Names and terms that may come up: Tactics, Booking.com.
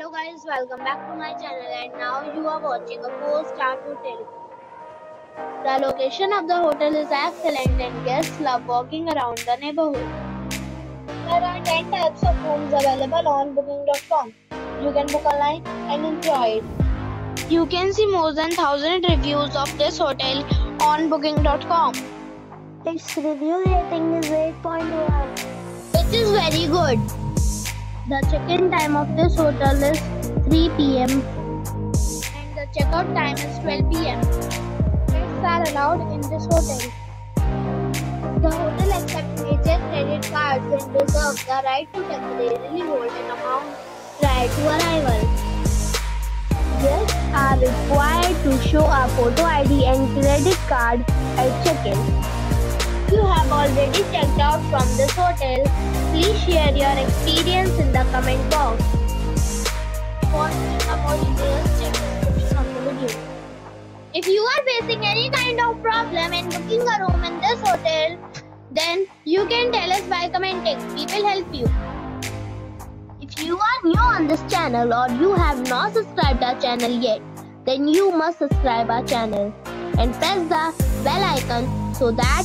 Hello guys, welcome back to my channel, and now you are watching a 4-star hotel. The location of the hotel is excellent and guests love walking around the neighborhood. There are 10 types of rooms available on Booking.com. You can book online and enjoy it. You can see more than 1,000 reviews of this hotel on Booking.com. Its review rating is 8.1. It is very good. The check-in time of this hotel is 3 p.m. and the check-out time is 12 p.m. Pets are allowed in this hotel. The hotel accepts major credit cards and reserves the right to temporarily hold an amount prior to arrival. Guests are required to show a photo ID and credit card at check-in. If you have already checked out from this hotel, please share your experience in the comment box. For more details, check the description of the video. If you are facing any kind of problem in booking a room in this hotel, then you can tell us by commenting. We will help you. If you are new on this channel or you have not subscribed our channel yet, then you must subscribe our channel and press the bell icon so that